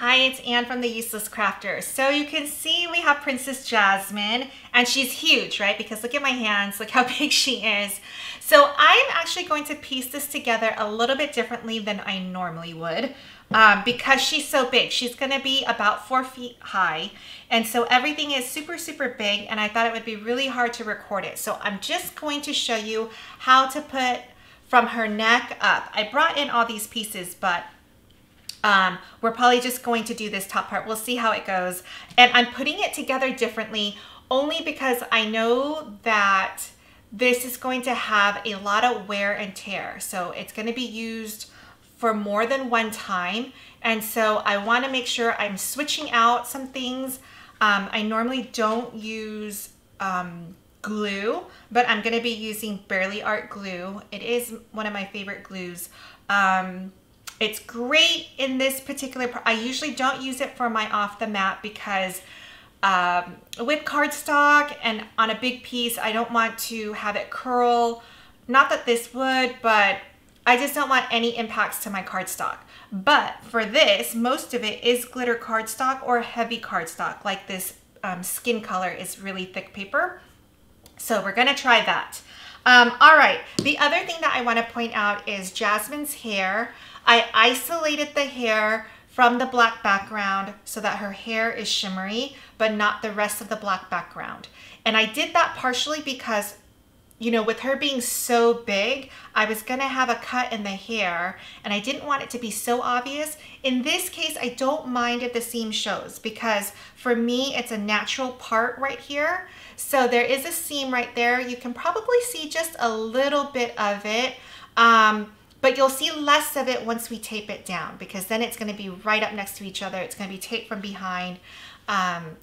Hi, it's Anne from The Useless Crafter. So you can see we have Princess Jasmine, and she's huge, right? Because look at my hands, look how big she is. So I'm actually going to piece this together a little bit differently than I normally would because she's so big. She's gonna be about 4 feet high. And so everything is super, super big, and I thought it would be really hard to record it. So I'm just going to show you how to put from her neck up. I brought in all these pieces, but we're probably just going to do this top part. We'll see how it goes. And I'm putting it together differently only because I know that this is going to have a lot of wear and tear. So it's going to be used for more than one time. And so I want to make sure I'm switching out some things. I normally don't use glue, but I'm going to be using Barely Art Glue. It is one of my favorite glues. It's great in this particular part. I usually don't use it for my off the mat because with cardstock and on a big piece, I don't want to have it curl. Not that this would, but I just don't want any impacts to my cardstock. But for this, most of it is glitter cardstock or heavy cardstock, like this skin color is really thick paper. So we're gonna try that. All right, the other thing that I wanna point out is Jasmine's hair. I isolated the hair from the black background so that her hair is shimmery, but not the rest of the black background. And I did that partially because, you know, with her being so big, I was gonna have a cut in the hair and I didn't want it to be so obvious. In this case, I don't mind if the seam shows because for me, it's a natural part right here. So there is a seam right there. You can probably see just a little bit of it. But you'll see less of it once we tape it down because then it's gonna be right up next to each other. It's gonna be taped from behind,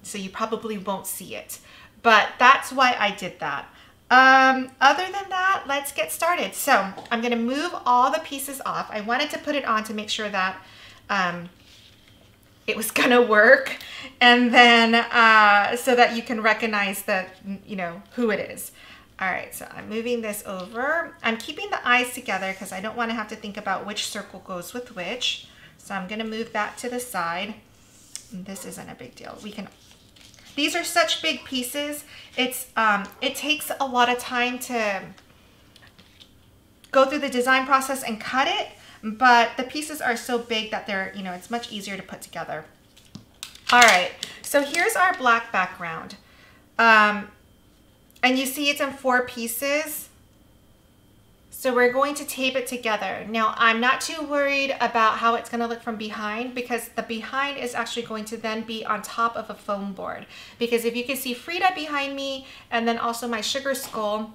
so you probably won't see it. But that's why I did that. Other than that, let's get started. So I'm gonna move all the pieces off. I wanted to put it on to make sure that it was gonna work, and then so that you can recognize that, you know, who it is. All right, so I'm moving this over. I'm keeping the eyes together because I don't want to have to think about which circle goes with which. So I'm gonna move that to the side. This isn't a big deal. We can, these are such big pieces. It's, it takes a lot of time to go through the design process and cut it, but the pieces are so big that they're, you know, it's much easier to put together. All right, so here's our black background. And you see it's in 4 pieces. So we're going to tape it together. Now I'm not too worried about how it's gonna look from behind because the behind is actually going to then be on top of a foam board. Because if you can see Frida behind me and then also my sugar skull,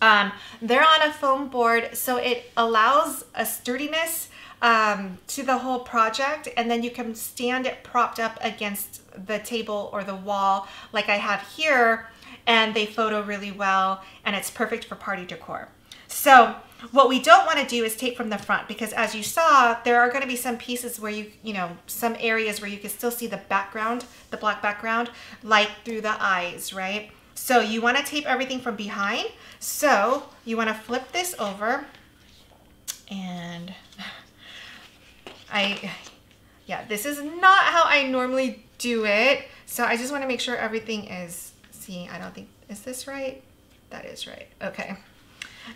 they're on a foam board. So it allows a sturdiness to the whole project, and then you can stand it propped up against the table or the wall like I have here, and they photo really well, and it's perfect for party decor. So what we don't wanna do is tape from the front because as you saw, there are gonna be some pieces where you know, some areas where you can still see the background, the black background, like through the eyes, right? So you wanna tape everything from behind. So you wanna flip this over, and yeah, this is not how I normally do it. So I just wanna make sure everything is, I don't think, is this right? That is right, okay.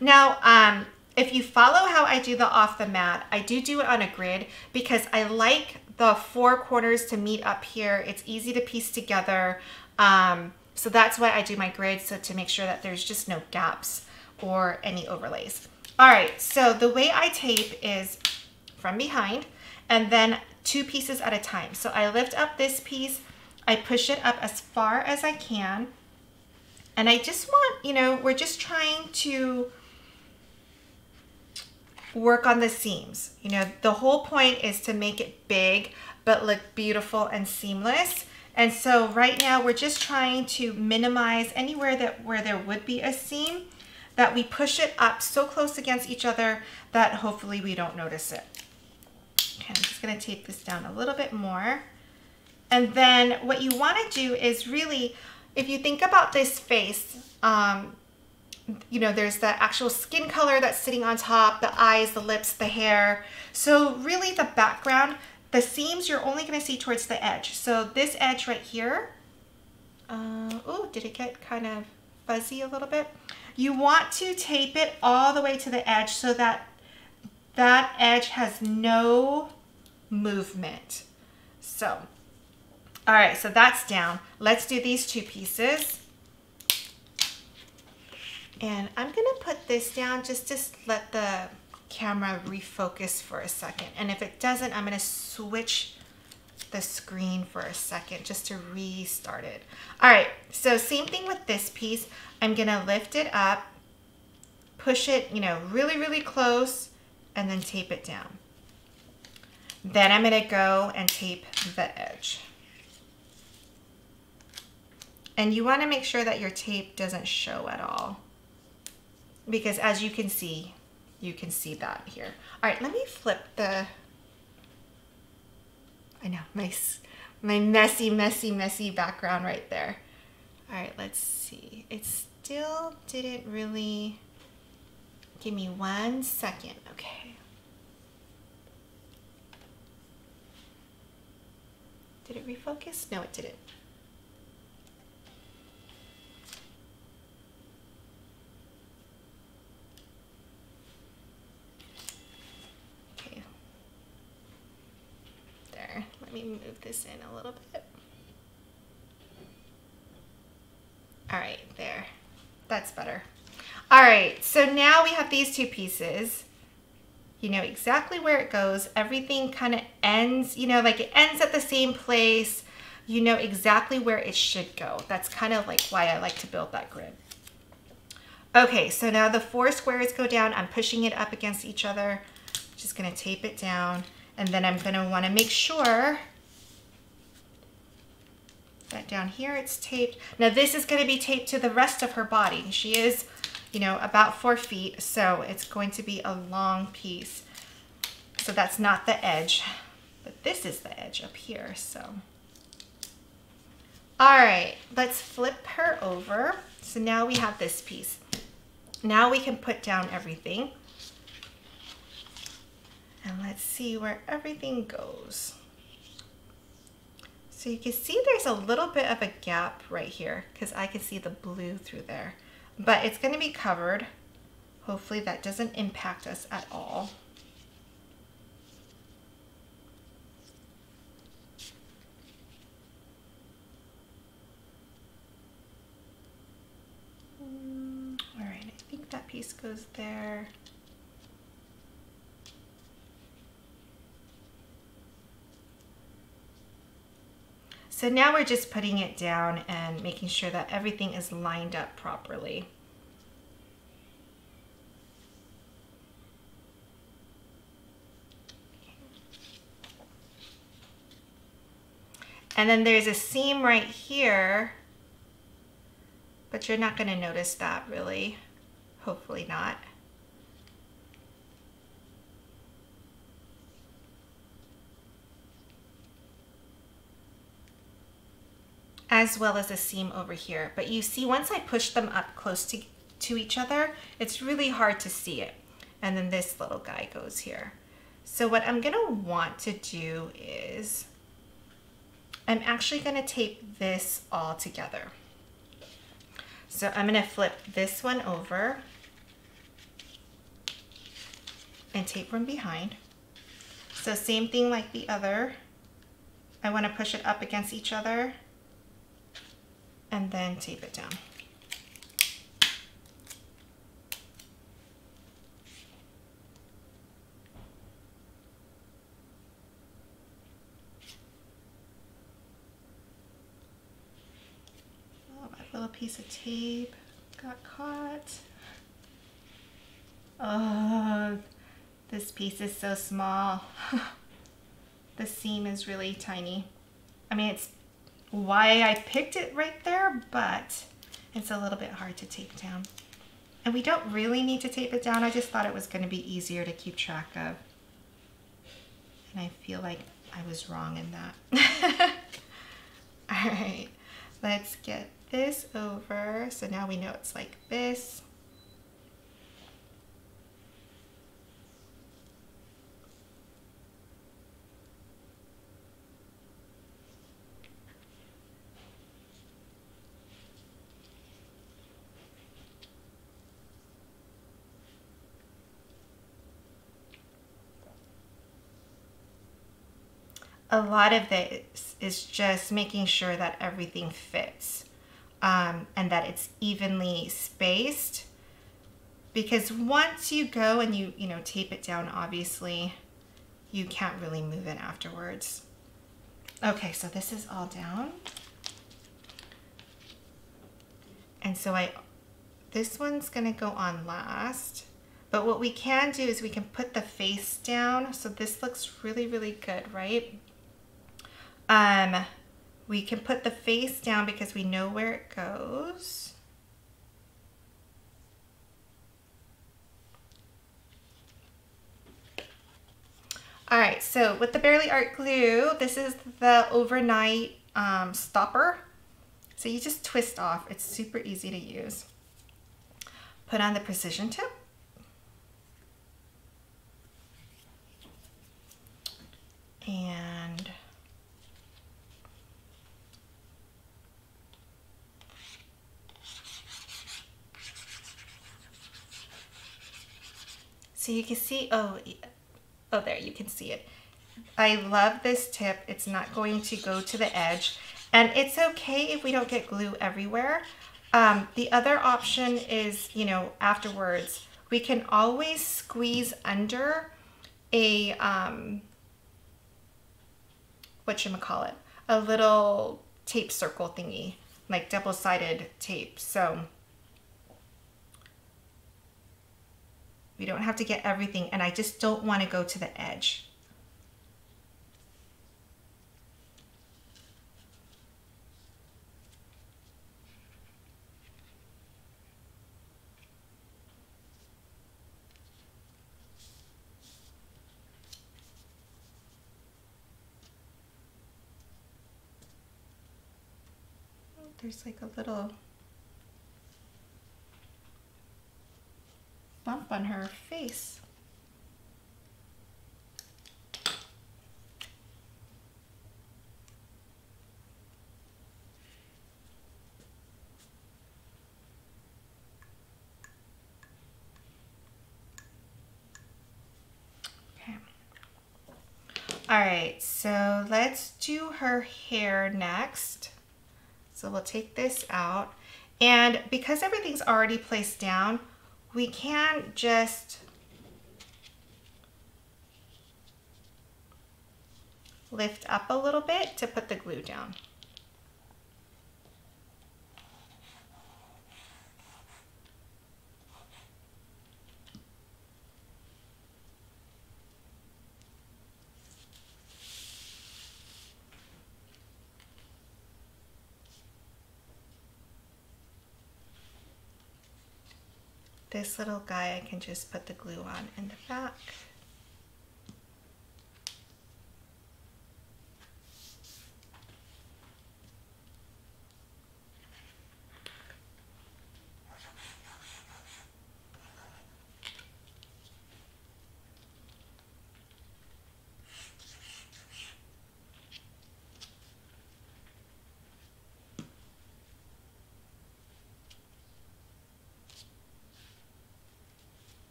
Now, if you follow how I do the off the mat, I do it on a grid because I like the 4 corners to meet up here. It's easy to piece together. So that's why I do my grid, so to make sure that there's just no gaps or any overlays. All right, so the way I tape is from behind and then 2 pieces at a time. So I lift up this piece, I push it up as far as I can, and I just want, you know, we're just trying to work on the seams. You know, the whole point is to make it big, but look beautiful and seamless. And so right now we're just trying to minimize anywhere that where there would be a seam, that we push it up so close against each other that hopefully we don't notice it. Okay, I'm just gonna tape this down a little bit more. And then what you want to do is really, if you think about this face, you know, there's the actual skin color that's sitting on top, the eyes, the lips, the hair. So really the background, The seams you're only going to see towards the edge. So this edge right here, oh, did it get kind of fuzzy a little bit? You want to tape it all the way to the edge so that that edge has no movement. So, all right, so that's down. Let's do these two pieces. And I'm gonna put this down just to let the camera refocus for a second. And if it doesn't, I'm gonna switch the screen for a second just to restart it. All right, so same thing with this piece. I'm gonna lift it up, push it, you know, really, really close, and then tape it down. Then I'm gonna go and tape the edge. And you wanna make sure that your tape doesn't show at all, because as you can see that here. All right, let me flip the, I know, my messy, messy, messy background right there. All right, let's see. It still didn't really, give me 1 second, okay. Did it refocus? No, it didn't. Okay. There, let me move this in a little bit. All right, there, that's better. All right, so now we have these two pieces. You know exactly where it goes. Everything kind of ends, you know, like it ends at the same place. You know exactly where it should go. That's kind of like why I like to build that grid. Okay, so now the four squares go down. I'm pushing it up against each other. Just gonna tape it down. And then I'm gonna wanna make sure that down here it's taped. Now this is gonna be taped to the rest of her body. She is, you know, about 4 feet, so it's going to be a long piece. So that's not the edge, but this is the edge up here, so. All right, let's flip her over. So now we have this piece. Now we can put down everything. And let's see where everything goes. So you can see there's a little bit of a gap right here, because I can see the blue through there. But it's going to be covered. Hopefully that doesn't impact us at all. All right, I think that piece goes there. So now we're just putting it down and making sure that everything is lined up properly. And then there's a seam right here, but you're not going to notice that really. Hopefully not. As well as a seam over here. But you see, once I push them up close to each other, it's really hard to see it. And then this little guy goes here. So what I'm gonna want to do is, I'm actually gonna tape this all together. So I'm gonna flip this one over and tape from behind. So same thing like the other. I wanna push it up against each other and then tape it down. Oh, my little piece of tape got caught. Oh, this piece is so small. The seam is really tiny. I mean, it's why I picked it right there, but it's a little bit hard to tape down. And we don't really need to tape it down. I just thought it was going to be easier to keep track of. And I feel like I was wrong in that. All right, let's get this over. So now we know it's like this. a lot of this is just making sure that everything fits and that it's evenly spaced, because once you go and you know, tape it down, obviously you can't really move it afterwards. Okay, so this is all down. And so this one's gonna go on last, but what we can do is we can put the face down. So this looks really, really good, right? We can put the face down because we know where it goes. All right, so with the Barely Art Glue, this is the overnight stopper. So you just twist off. It's super easy to use. Put on the precision tip. And so you can see, oh, there you can see it. I love this tip. It's not going to go to the edge, and it's okay if we don't get glue everywhere. The other option is, you know, afterwards, we can always squeeze under a, whatchamacallit, a little tape circle thingy, like double-sided tape. So we don't have to get everything, and I just don't want to go to the edge. There's like a little bump on her face. Okay. All right, so let's do her hair next. So we'll take this out, and because everything's already placed down, we can just lift up a little bit to put the glue down. This little guy, I can just put the glue on in the back.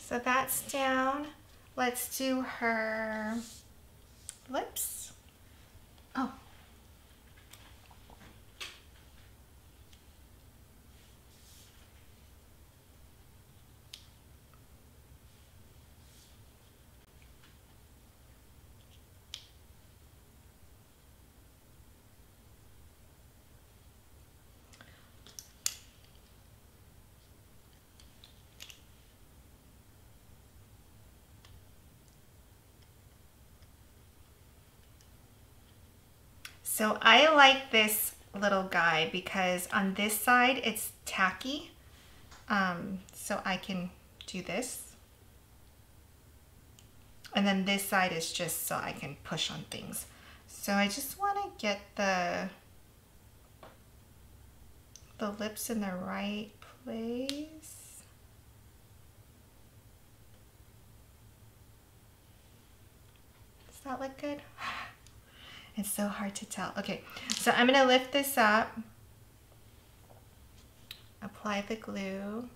So that's down. Let's do her lips. Oh. So I like this little guide because on this side it's tacky, so I can do this, and then this side is just so I can push on things. So I just want to get the lips in the right place. Does that look good? It's so hard to tell. Okay, so I'm gonna lift this up, apply the glue.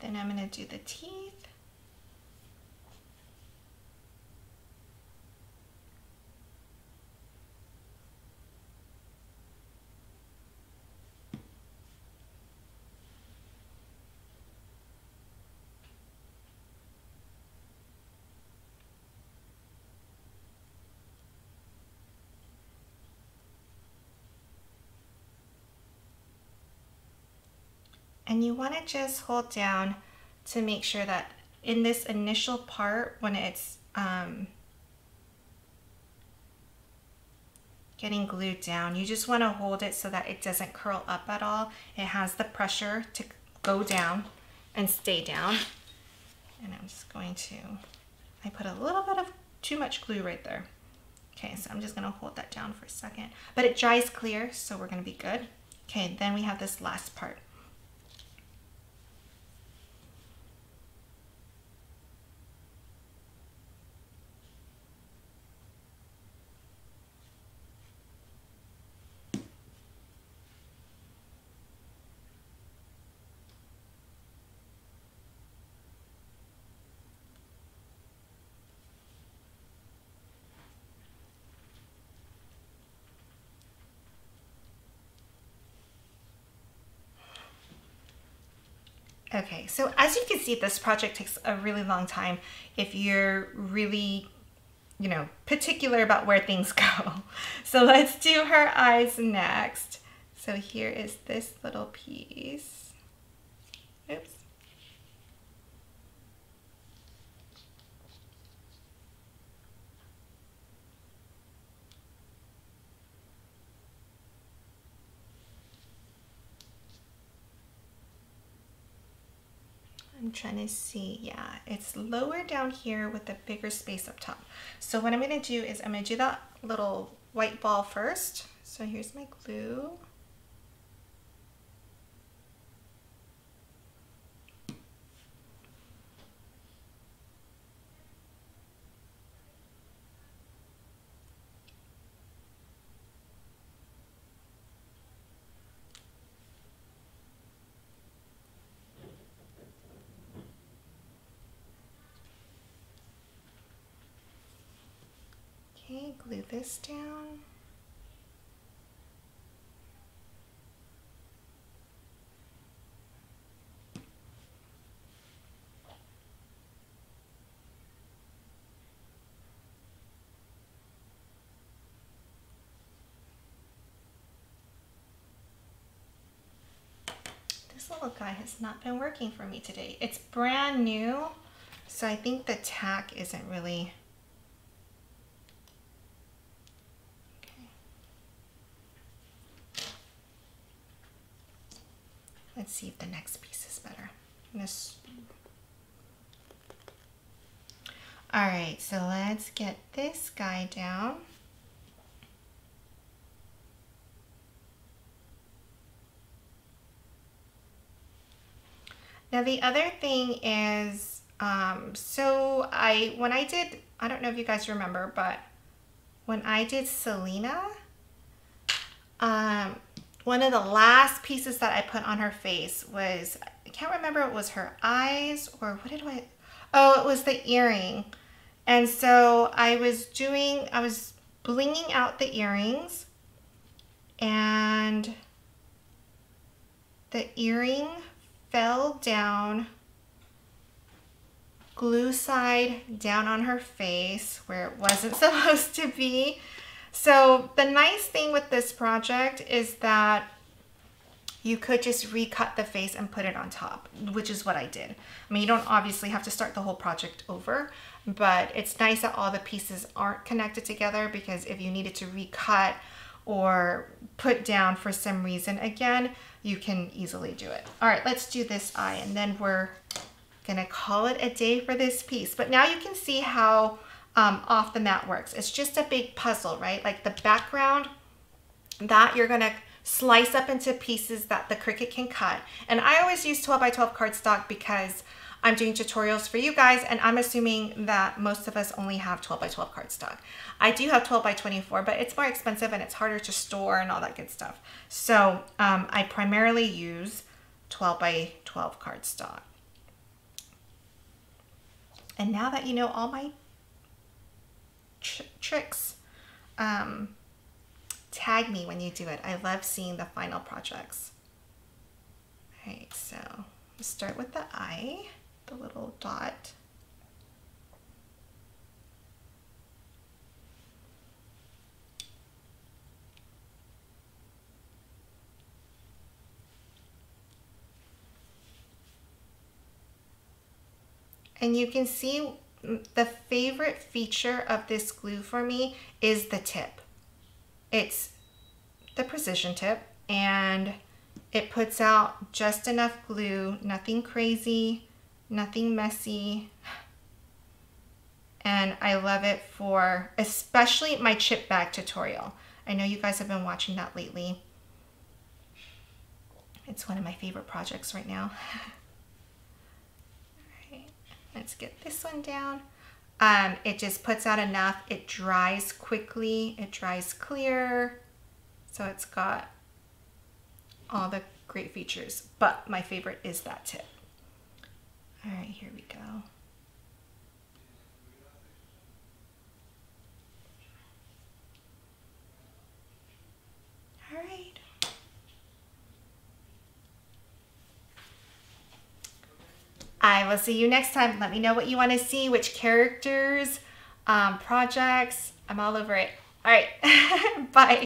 Then I'm going to do the teeth. And you want to just hold down to make sure that in this initial part, when it's getting glued down, you just want to hold it so that it doesn't curl up at all. It has the pressure to go down and stay down. And I'm just going to, I put a little bit of too much glue right there. Okay, so I'm just going to hold that down for a second. But it dries clear, so we're going to be good. Okay, then we have this last part. Okay, so as you can see, this project takes a really long time if you're really, you know, particular about where things go. So let's do her eyes next. So here is this little piece. Oops. I'm trying to see, yeah, it's lower down here with a bigger space up top. So what I'm gonna do is I'm gonna do that little white ball first. So here's my glue. Glue this down. This little guy has not been working for me today. It's brand new, so I think the tack isn't really... Let's see if the next piece is better. All right, so let's get this guy down. Now the other thing is, so when I did, I don't know if you guys remember, but when I did Selena, one of the last pieces that I put on her face was, I can't remember if it was her eyes or what did I, oh, it was the earring. And so I was blinging out the earrings and the earring fell down, glue side down on her face where it wasn't supposed to be. So the nice thing with this project is that you could just recut the face and put it on top, which is what I did. I mean, you don't obviously have to start the whole project over, but it's nice that all the pieces aren't connected together, because if you needed to recut or put down for some reason again, you can easily do it. All right, let's do this eye, and then we're gonna call it a day for this piece. But now you can see how off the mat works. It's just a big puzzle, right? Like the background that you're gonna slice up into pieces that the Cricut can cut. And I always use 12 by 12 cardstock because I'm doing tutorials for you guys, and I'm assuming that most of us only have 12 by 12 cardstock. I do have 12 by 24, but it's more expensive and it's harder to store and all that good stuff. So I primarily use 12 by 12 cardstock. And now that you know all my tricks, tag me when you do it. I love seeing the final projects. All right, so let's start with the eye, the little dot. And you can see the favorite feature of this glue for me is the tip. It's the precision tip, and it puts out just enough glue, nothing crazy, nothing messy. And I love it for especially my chip bag tutorial. I know you guys have been watching that lately. It's one of my favorite projects right now. All right, let's get this one down. It just puts out enough, it dries quickly, it dries clear, so it's got all the great features, but my favorite is that tip. All right, here we go. All right. I will see you next time. Let me know what you want to see, which characters, projects. I'm all over it. All right, bye.